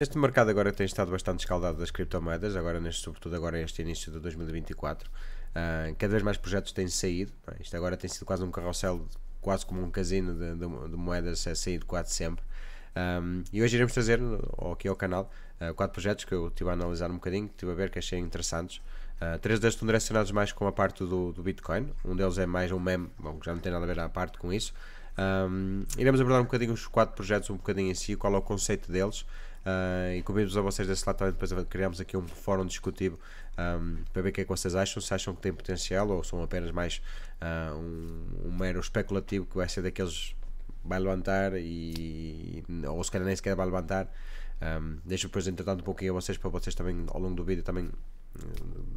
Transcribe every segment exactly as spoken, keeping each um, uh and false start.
Este mercado agora tem estado bastante escaldado das criptomoedas, agora neste, sobretudo agora este início de dois mil e vinte e quatro. Uh, cada vez mais projetos têm saído, não é? Isto agora tem sido quase um carrossel, quase como um casino de, de, de moedas a sair quase sempre. Um, e hoje iremos trazer aqui ao canal uh, quatro projetos que eu estive a analisar um bocadinho, que estive a ver, que achei interessantes. Uh, três deles estão direcionados mais com a parte do, do Bitcoin, um deles é mais um meme, bom, já não tem nada a ver à parte com isso. Um, iremos abordar um bocadinho os quatro projetos, um bocadinho em si, qual é o conceito deles. Uh, e convido-vos a vocês desse lado também, depois criamos aqui um fórum discutivo um, para ver o que é que vocês acham, se acham que tem potencial ou são apenas mais uh, um, um mero especulativo que vai ser daqueles vai levantar e ou se calhar nem sequer vai levantar. Um, deixo depois entretanto um pouquinho a vocês para vocês também ao longo do vídeo também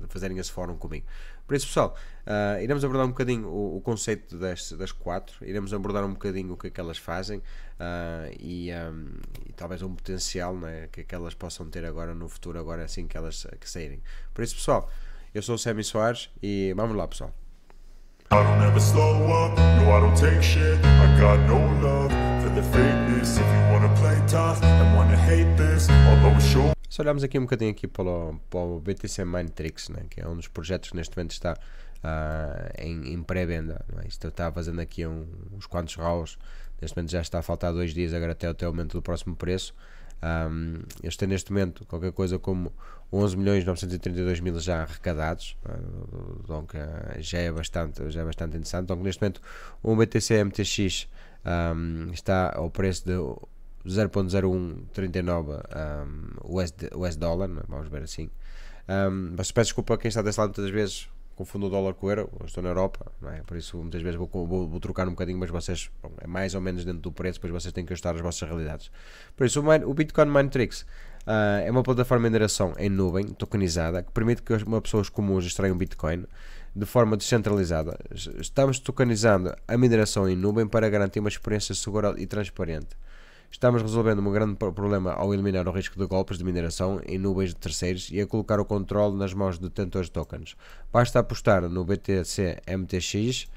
fazerem esse fórum comigo. Por isso pessoal, uh, iremos abordar um bocadinho o, o conceito das, das quatro, iremos abordar um bocadinho o que é que elas fazem uh, e, um, e talvez um potencial, né, que, que elas possam ter agora no futuro, agora assim que elas que saírem. Por isso pessoal, eu sou o Sammy Soares e vamos lá pessoal. I don't ever slow up, no I don't take shit, I got no love for the fakeness, if you wanna play tough and wanna hate this, I'll always show. Se olharmos aqui um bocadinho aqui para o, para o B T C Minetrix, né, que é um dos projetos que neste momento está uh, em, em pré-venda, né? Isto está fazendo aqui um, uns quantos rounds, neste momento já está a faltar dois dias agora até, até o aumento do próximo preço. Um, eles têm neste momento qualquer coisa como onze milhões novecentos e trinta e dois mil já arrecadados, uh, donc, uh, já, é bastante, já é bastante interessante. Donc, neste momento um B T C M T X um, está ao preço de zero vírgula zero um trinta e nove um, U S, U S dólar, né? Vamos ver assim. Um, mas peço desculpa a quem está desse lado, muitas vezes confundo o dólar com o euro, eu estou na Europa, não é? Por isso muitas vezes vou, vou, vou trocar um bocadinho, mas vocês, bom, é mais ou menos dentro do preço, depois vocês têm que ajustar as vossas realidades. Por isso o, o Bitcoin Minetrix uh, é uma plataforma de mineração em nuvem, tokenizada, que permite que uma pessoas comuns extraiam Bitcoin de forma descentralizada. Estamos tokenizando a mineração em nuvem para garantir uma experiência segura e transparente. Estamos resolvendo um grande problema ao eliminar o risco de golpes de mineração em nuvens de terceiros e a colocar o controle nas mãos de detentores de tokens. Basta apostar no B T C M T X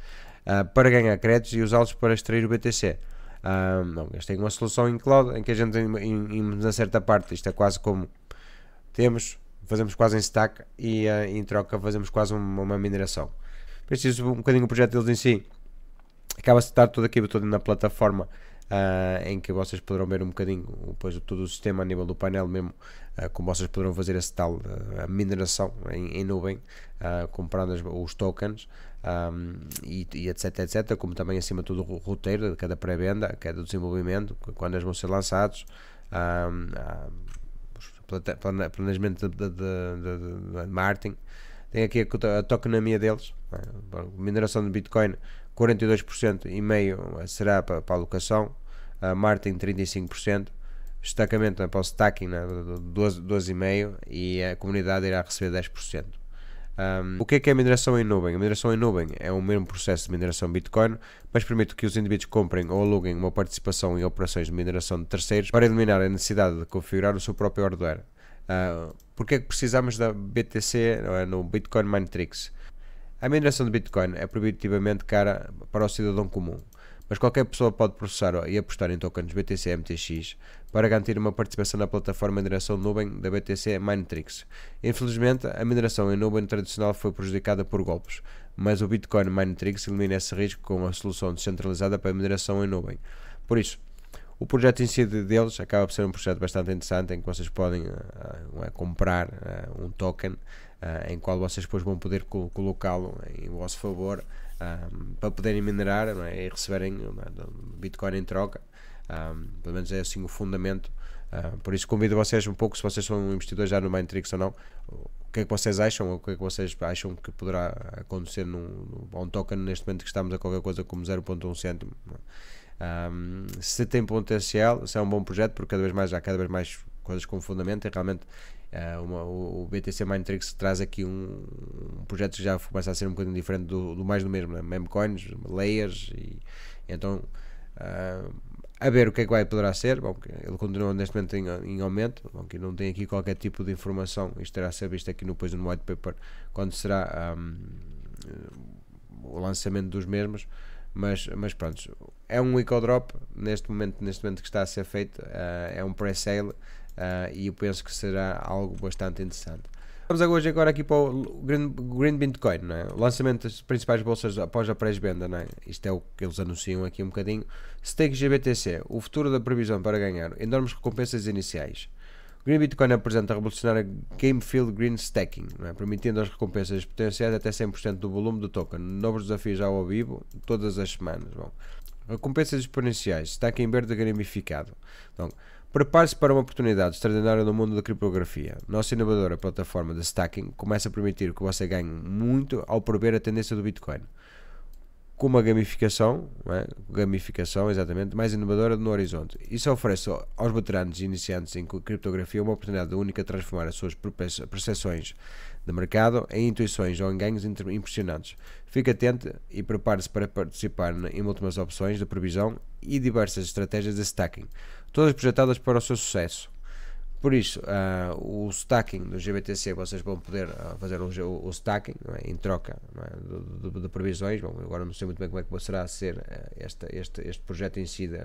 uh, para ganhar créditos e usá-los para extrair o B T C. Uh, não, eles têm uma solução em cloud em que a gente, em, em, na certa parte, isto é quase como temos, fazemos quase em stack e uh, em troca fazemos quase uma, uma mineração. Preciso um bocadinho o projeto deles em si. Acaba-se de estar tudo aqui, tudo na plataforma. Uh, em que vocês poderão ver um bocadinho depois todo o sistema a nível do painel mesmo, uh, como vocês poderão fazer esse tal uh, mineração em, em nuvem, uh, comprando as, os tokens um, e, e etc, etc, como também acima de tudo o roteiro de cada pré-venda, cada desenvolvimento, quando eles vão ser lançados, um, um, planejamento de, de, de, de marketing. Tem aqui a, a tokenomia deles, uh, mineração de Bitcoin quarenta e dois por cento e meio será para, para a alocação, uh, marketing trinta e cinco por cento, destacamento, né, para o stacking, né, doze vírgula cinco por cento e a comunidade irá receber dez por cento. Um, o que é que é a mineração em nuvem? A mineração em nuvem é o mesmo processo de mineração Bitcoin, mas permite que os indivíduos comprem ou aluguem uma participação em operações de mineração de terceiros para eliminar a necessidade de configurar o seu próprio hardware. Uh, Porquê é que precisamos da B T C no Bitcoin Minetrix? A mineração de Bitcoin é proibitivamente cara para o cidadão comum, mas qualquer pessoa pode processar e apostar em tokens B T C M T X para garantir uma participação na plataforma de mineração nuvem da B T C Minetrix. Infelizmente, a mineração em nuvem tradicional foi prejudicada por golpes, mas o Bitcoin Minetrix elimina esse risco com a solução descentralizada para a mineração em nuvem. Por isso, o projeto em si deles acaba por ser um projeto bastante interessante, em que vocês podem uh, comprar uh, um token uh, em qual vocês depois vão poder co colocá-lo em vosso favor uh, para poderem minerar, não é? E receberem uh, Bitcoin em troca, uh, pelo menos é assim o fundamento. Uh, por isso convido vocês um pouco, se vocês são investidores já no Minetrix ou não, o que é que vocês acham, ou o que é que vocês acham que poderá acontecer num, num token neste momento que estamos a qualquer coisa como zero vírgula um cêntimo. Um, se tem potencial, se é um bom projeto, porque cada vez mais há cada vez mais coisas com fundamento e realmente uh, uma, o B T C Minetrix traz aqui um, um projeto que já começa a ser um bocadinho diferente do, do mais do mesmo, né? Meme coins, layers, e então uh, a ver o que é que vai poderá ser. Bom, ele continua neste momento em, em aumento. Bom, que não tem aqui qualquer tipo de informação, isto terá a ser visto aqui no, depois no white paper quando será um, o lançamento dos mesmos. Mas, mas pronto, é um eco drop neste momento, neste momento que está a ser feito, uh, é um pre-sale, uh, e eu penso que será algo bastante interessante. Vamos agora, agora aqui para o Green, Green Bitcoin, não é? O lançamento das principais bolsas após a pré-venda, não é? Isto é o que eles anunciam aqui um bocadinho. Stake G B T C, o futuro da previsão para ganhar enormes recompensas iniciais. Green Bitcoin apresenta a revolucionária Game Field Green Staking, não é? Permitindo as recompensas potenciais até cem por cento do volume do token. Novos desafios ao vivo todas as semanas. Bom, recompensas exponenciais, staking em verde gamificado. Então, prepare-se para uma oportunidade extraordinária no mundo da criptografia. Nossa inovadora plataforma de staking começa a permitir que você ganhe muito ao prever a tendência do Bitcoin. Com uma gamificação, não é? Gamificação, exatamente, mais inovadora no horizonte. Isso oferece aos veteranos e iniciantes em criptografia uma oportunidade única de transformar as suas percepções de mercado em intuições ou em ganhos impressionantes. Fique atento e prepare-se para participar em múltiplas opções de previsão e diversas estratégias de staking, todas projetadas para o seu sucesso. Por isso, uh, o staking do G B T C, vocês vão poder uh, fazer o, o, o staking, não é? Em troca, não é? de, de, de previsões. Bom, agora não sei muito bem como é que será a ser uh, este, este, este projeto em si de,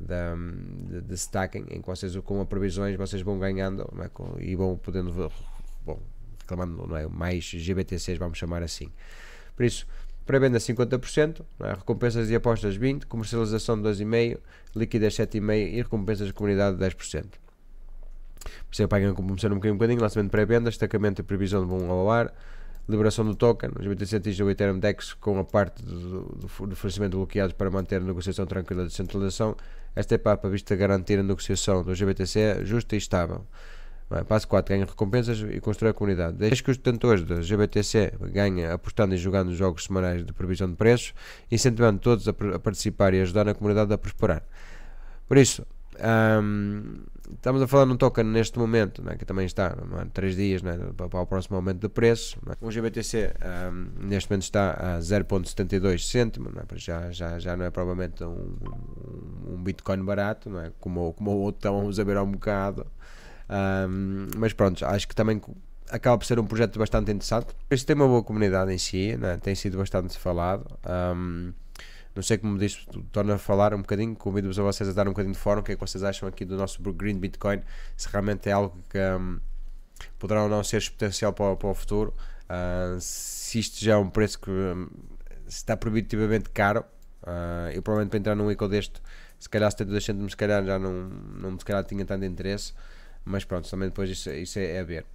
de, de staking, em que vocês com as previsões vocês vão ganhando, não é? com, e vão podendo, bom, reclamando, não é? mais G B T Cs, vamos chamar assim. Por isso, pré-venda cinquenta por cento, é? recompensas e apostas vinte por cento, comercialização doze vírgula cinco por cento, liquidez sete vírgula cinco por cento e recompensas de comunidade dez por cento. Por isso pagam como começaram um bocadinho, um bocadinho, lançamento de pré-venda, destacamento e previsão vão ao ar, liberação do token, os B T C atingem o Ethereum D E X com a parte do, do, do fornecimento bloqueado para manter a negociação tranquila de descentralização. Esta etapa vista garantir a negociação do G B T C justa e estável. Passo quatro, ganha recompensas e constrói a comunidade. Desde que os detentores do G B T C ganhem apostando e jogando nos jogos semanais de previsão de preços, incentivando todos a, a participar e ajudar a comunidade a prosperar. Por isso, Um, estamos a falar num token neste momento, né, que também está há três dias, né, para, para o próximo aumento de preço, né. O G B T C um, neste momento está a zero vírgula setenta e dois cêntimo, né, já, já, já não é provavelmente um, um Bitcoin barato, né, como, como o outro estávamos a ver há um bocado, um, mas pronto, acho que também acaba por ser um projeto bastante interessante. Este tem uma boa comunidade em si, né, tem sido bastante falado. um, Não sei como disso torna a falar um bocadinho. Convido-vos a vocês a dar um bocadinho de fórum. O que é que vocês acham aqui do nosso Green Bitcoin? Se realmente é algo que um, poderá ou não ser potencial para, para o futuro. Uh, se isto já é um preço que um, está proibitivamente caro. Uh, eu provavelmente para entrar num eco deste, se calhar setenta e dois cêntimos, se calhar já não, não se calhar tinha tanto interesse. Mas pronto, também depois isso, isso é a ver.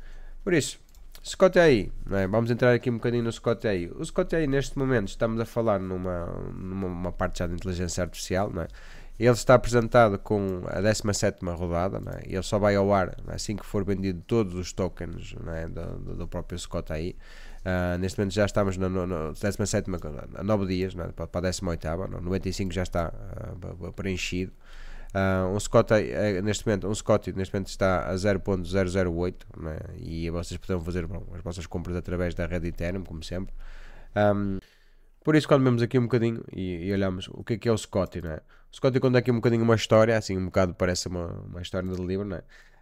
Por isso, Scotty A I, não é? Vamos entrar aqui um bocadinho no Scotty A I. O Scotty A I neste momento estamos a falar numa, numa uma parte já de inteligência artificial, não é? Ele está apresentado com a décima sétima rodada, não é? Ele só vai ao ar, não é? Assim que for vendido todos os tokens, não é? do, do, do próprio Scotty A I. Uh, neste momento já estamos na décima sétima, a nove dias, não é? para, para a décima oitava, não é? noventa e cinco já está uh, preenchido. Uh, um Scotty uh, neste momento um Scotty neste momento está a zero vírgula zero zero oito, né? E vocês poderão fazer, bom, as vossas compras através da rede Ethereum como sempre. Um, por isso, quando vemos aqui um bocadinho e, e olhamos o que é que é o Scotty, né? O Scotty conta aqui um bocadinho uma história, assim um bocado parece uma, uma história de livro, né?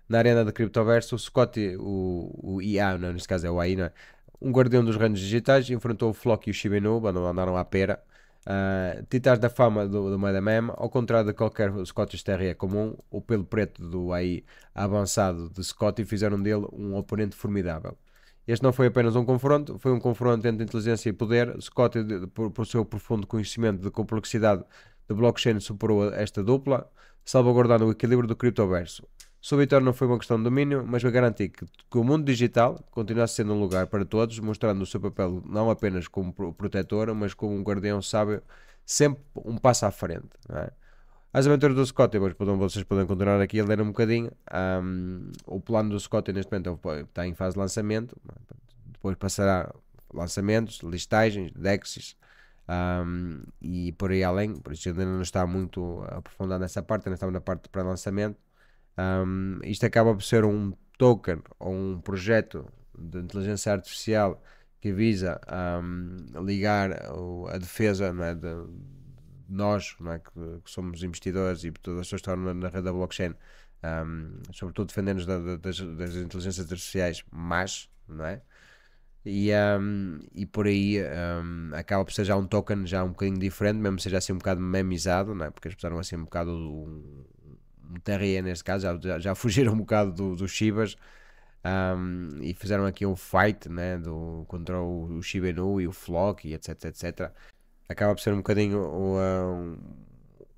Na arena da criptoverso, o Scotty, o I A, né? neste caso é o A I, né? um guardião dos reinos digitais, enfrentou o Flock e o Shiba Inu, andaram à pera. Uh, titãs da fama do, do Meda Meme, ao contrário de qualquer Scottish Terrier comum, o pelo preto do A I avançado de Scotty fizeram dele um oponente formidável. Este não foi apenas um confronto, foi um confronto entre inteligência e poder. Scotty, de, por, por seu profundo conhecimento de complexidade de blockchain, superou esta dupla, salvaguardando o equilíbrio do criptoverso. Sua vitória não foi uma questão de domínio, mas vai garantir que, que o mundo digital continuasse sendo um lugar para todos, mostrando o seu papel não apenas como protetor, mas como um guardião sábio, sempre um passo à frente. Não é? As aventuras do Scotty, vocês podem continuar aqui a ler um bocadinho. Um, o plano do Scotty neste momento está em fase de lançamento, depois passará lançamentos, listagens, D E Xs, um, e por aí além. Por isso ainda não está muito aprofundado nessa parte, ainda estamos na parte de pré-lançamento. Um, isto acaba por ser um token ou um projeto de inteligência artificial que visa um, ligar a defesa, não é, de nós, não é, que, que somos investidores e todas as pessoas estão na rede da blockchain, um, sobretudo defendendo-nos da, da, das, das inteligências artificiais, mas, não é? E, um, e por aí um, acaba por ser já um token já um bocadinho diferente, mesmo que seja assim um bocado memizado, não é? Porque eles precisaram assim um bocado do, um T R E neste caso, já, já fugiram um bocado do, do Shibas, um, e fizeram aqui um fight, né, do, contra o, o Shiba Inu e o Flock e etc, etc. Acaba por ser um bocadinho um,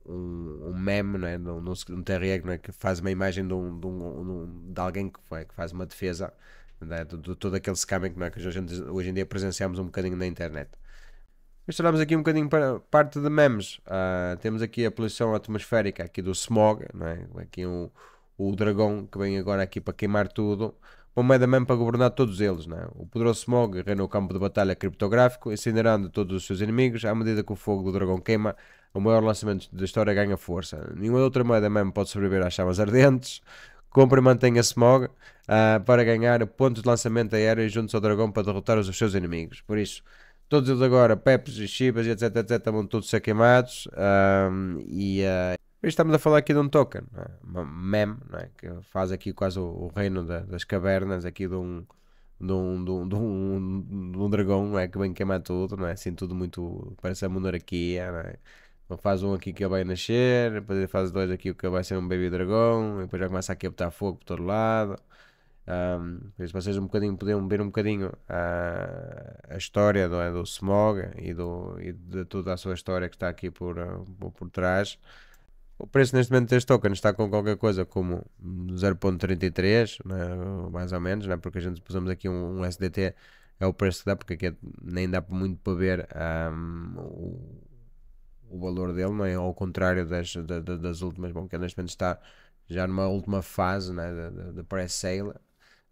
um, um meme, né, num, num T R E, né, que faz uma imagem de, um, de, um, de alguém que, foi, que faz uma defesa, né, de, de todo aquele scamming, né, que hoje, hoje em dia presenciamos um bocadinho na internet. Mas tornamos aqui um bocadinho para parte de memes. Uh, temos aqui a poluição atmosférica aqui do Smog, né? Aqui o, o dragão que vem agora aqui para queimar tudo. Uma moeda meme para governar todos eles, né? O poderoso Smog reina o campo de batalha criptográfico, incinerando todos os seus inimigos. À medida que o fogo do dragão queima, o maior lançamento da história ganha força. Nenhuma outra moeda meme pode sobreviver às chamas ardentes. Compre e mantenha Smog uh, para ganhar pontos de lançamento aéreo e junte-se ao dragão para derrotar os seus inimigos. Por isso, todos eles agora, Pepes e Shibas, etc, etc, vão todos ser queimados. Um, e uh, estamos a falar aqui de um token, né? Uma meme, né? Que faz aqui quase o, o reino da, das cavernas, aqui de um, de um, de um, de um, de um dragão, né? Que vem queimar tudo, né? Assim tudo muito, parece a monarquia, né? Faz um aqui que ele vai nascer, depois faz dois aqui que ele vai ser um baby dragão, e depois já começa aqui a botar fogo por todo lado. Um, por isso vocês um bocadinho podem ver um bocadinho a, a história do, do Smog e, do, e de toda a sua história que está aqui por, por, por trás. O preço neste momento deste token está com qualquer coisa como zero ponto trinta e três, né, mais ou menos, né, porque a gente pusemos aqui um, um S D T, é o preço que dá, porque aqui nem dá muito para ver um, o, o valor dele, não é? Ao contrário das, das, das últimas, bom, que neste momento está já numa última fase, né, de pré-sale.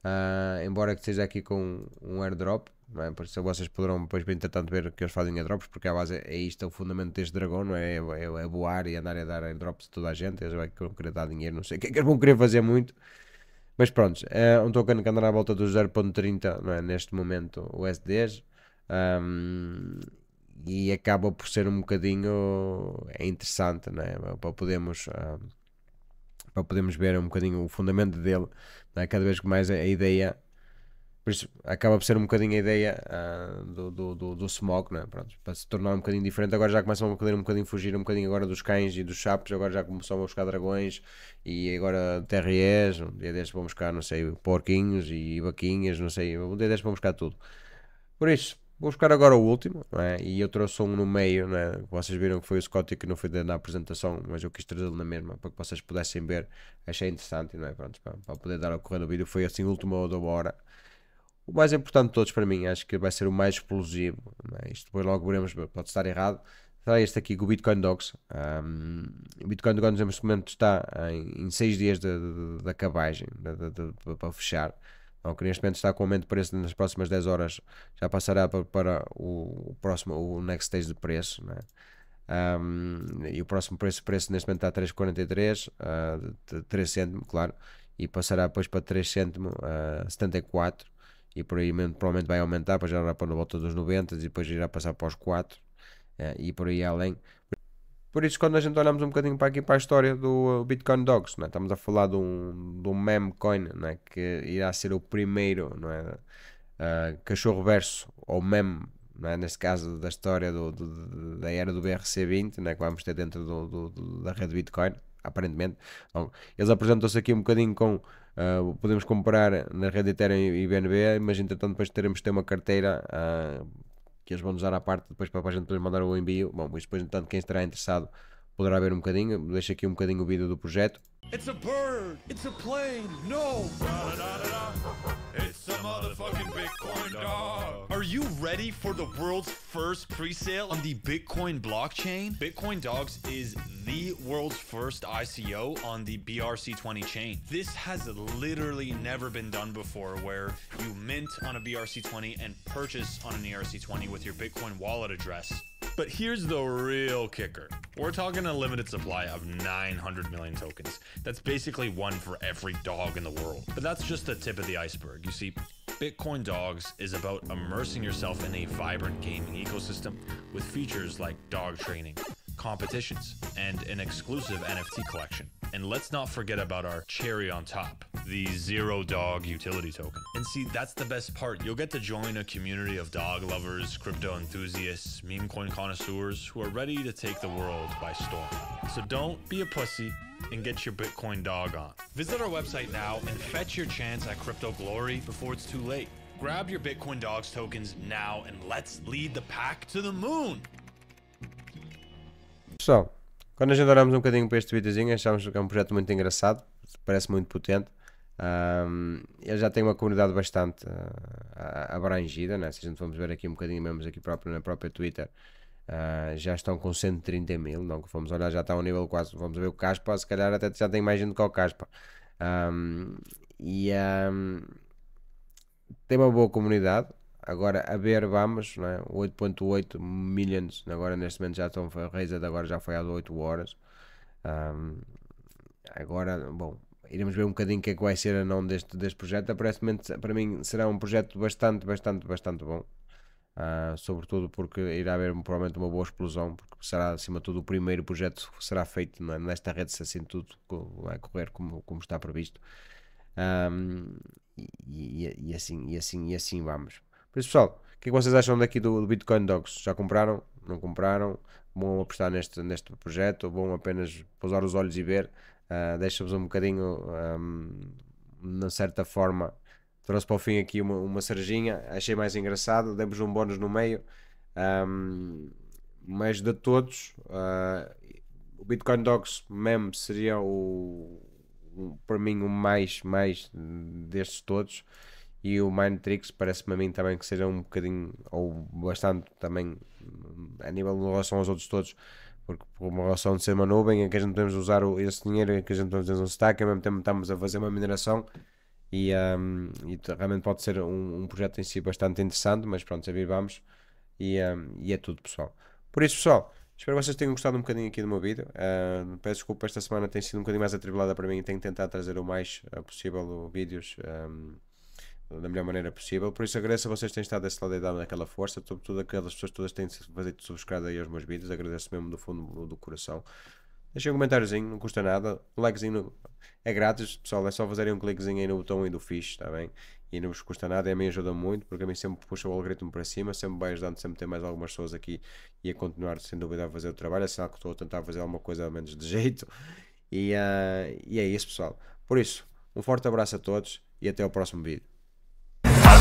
Uh, embora que seja aqui com um airdrop, não é? Por isso vocês poderão depois, entretanto, ver que eles fazem airdrops, porque a base é isto, é o fundamento deste dragão, não é? É, é, é voar e andar a dar airdrops a toda a gente. Eles vão querer dar dinheiro, não sei o que é que eles vão querer fazer muito, mas pronto, é um token que andará à volta dos zero ponto trinta, não é? Neste momento o U S D, um, e acaba por ser um bocadinho é interessante, não é? Para podermos um, para podermos ver um bocadinho o fundamento dele, né? Cada vez mais a ideia, por isso acaba por ser um bocadinho a ideia uh, do, do, do, do Smog, né? Pronto, para se tornar um bocadinho diferente. Agora já começam a poder um bocadinho fugir um bocadinho agora dos cães e dos chapos, agora já começam a buscar dragões e agora T R Es, um dia destes vão buscar, não sei, porquinhos e vaquinhas, não sei, um dia destes vão buscar tudo. Por isso, vou buscar agora o último, né? E eu trouxe um no meio, né? Vocês viram que foi o Scotty que não foi na apresentação, mas eu quis trazê-lo na mesma para que vocês pudessem ver. Achei interessante, não é? Pronto, para, para poder dar ao correr do vídeo, foi assim o último da hora. O mais importante de todos para mim, acho que vai ser o mais explosivo, né? Isto depois logo veremos, pode estar errado. Será este aqui com o Bitcoin Dogs. Um, o Bitcoin Dogs neste momento está em seis dias de, de, de acabagem, de, de, de, de, para fechar. O que neste momento está com aumento de preço, nas próximas dez horas já passará para, para o, o próximo, o next stage de preço, né? Um, e o próximo preço, preço neste momento está a três vírgula quarenta e três, uh, três cêntimo, claro, e passará depois para três cêntimo, uh, setenta e quatro, e por aí provavelmente vai aumentar, pois já irá para na volta dos noventa e depois irá passar para os quatro, uh, e por aí além. Por isso, quando a gente olhamos um bocadinho para aqui para a história do Bitcoin Dogs, né? Estamos a falar de um, de um meme coin, né? Que irá ser o primeiro, não é? Uh, cachorro verso, ou meme, não é? Neste caso da história do, do, da era do B R C vinte, né? Que vamos ter dentro do, do, do, da rede Bitcoin, aparentemente. Então, eles apresentam-se aqui um bocadinho com, uh, podemos comprar na rede Ethereum e B N B, mas entretanto depois teremos de ter uma carteira uh, que eles vão usar à parte depois para a gente poder mandar o envio. Bom, mas depois, entanto, quem estará interessado poderá ver um bocadinho. Deixo aqui um bocadinho o vídeo do projeto. It's a bird, it's a plane, no! It's a motherfucking Bitcoin dog! Are you ready for the world's first pre-sale on the Bitcoin blockchain? Bitcoin Dogs is the world's first I C O on the B R C twenty chain. This has literally never been done before, where you mint on a B R C twenty and purchase on an E R C twenty with your Bitcoin wallet address. But here's the real kicker. We're talking a limited supply of nine hundred million tokens. That's basically one for every dog in the world. But that's just the tip of the iceberg. You see, Bitcoin Dogs is about immersing yourself in a vibrant gaming ecosystem with features like dog training, competitions, and an exclusive N F T collection. And let's not forget about our cherry on top, the Zero Dog Utility Token. And see, that's the best part. You'll get to join a community of dog lovers, crypto enthusiasts, meme coin connoisseurs who are ready to take the world by storm. So don't be a pussy. and get your Bitcoin dog on. Visit our website now and fetch your chance at crypto glory before it's too late. Grab your Bitcoin Dogs tokens now and let's lead the pack to the moon. Pessoal, quando nós andarmos um bocadinho para este videozinho, achámos que é um projeto muito engraçado, parece muito potente. Um, ele já tem uma comunidade bastante uh, abrangida, né? Se a gente vamos ver aqui um bocadinho, mesmo aqui próprio, na própria Twitter, uh, já estão com cento e trinta mil, não que vamos olhar, já está a um nível quase, vamos ver o Caspa, se calhar até já tem mais gente que o Caspa. Um, e um, tem uma boa comunidade, agora a ver vamos, né? oito ponto oito milhões, agora neste momento já estão, a raise agora já foi há oito horas, um, agora, bom, iremos ver um bocadinho o que é que vai ser a não deste, deste projeto. Aparentemente, para mim, será um projeto bastante, bastante, bastante bom. Uh, sobretudo porque irá haver provavelmente uma boa explosão, porque será, acima de tudo, o primeiro projeto que será feito na, nesta rede, se assim tudo vai correr como, como está previsto. Um, e, e, e, assim, e, assim, e assim vamos. Por isso, pessoal, o que é que vocês acham daqui do, do Bitcoin Dogs? Já compraram? Não compraram? Vão apostar neste, neste projeto? Ou vão apenas pousar os olhos e ver? Uh, deixa-vos um bocadinho um, na certa forma, trouxe para o fim aqui uma, uma cerejinha, achei mais engraçado, demos um bónus no meio, um, mas de todos uh, o Bitcoin Dogs mesmo seria o, o para mim o mais, mais destes todos, e o Minetrix parece-me a mim também que seja um bocadinho ou bastante também a nível de relação aos outros todos. Porque por uma relação de ser uma nuvem em que a gente podemos usar o, esse dinheiro, em que a gente podemos fazer um stack, ao mesmo tempo estamos a fazer uma mineração e, um, e realmente pode ser um, um projeto em si bastante interessante, mas pronto, já vivamos e, um, e é tudo, pessoal. Por isso, pessoal, espero que vocês tenham gostado um bocadinho aqui do meu vídeo. Uh, peço desculpa, esta semana tem sido um bocadinho mais atribulada para mim e tenho tentado trazer o mais possível vídeos um, da melhor maneira possível. Por isso agradeço a vocês que têm estado desse lado e dado aquela força, sobretudo aquelas pessoas todas que têm feito subscrito aí aos meus vídeos, agradeço mesmo do fundo do coração. Deixem um comentáriozinho, não custa nada, um likezinho é grátis, pessoal, é só fazerem um cliquezinho aí no botão aí do fixe, está bem? E não vos custa nada, e a mim ajuda muito, porque a mim sempre puxa o algoritmo para cima, sempre vai ajudando, sempre tem mais algumas pessoas aqui e a continuar sem dúvida a fazer o trabalho, é sinal que estou a tentar fazer alguma coisa ao menos de jeito, e, uh, e é isso, pessoal. Por isso, um forte abraço a todos e até ao próximo vídeo. I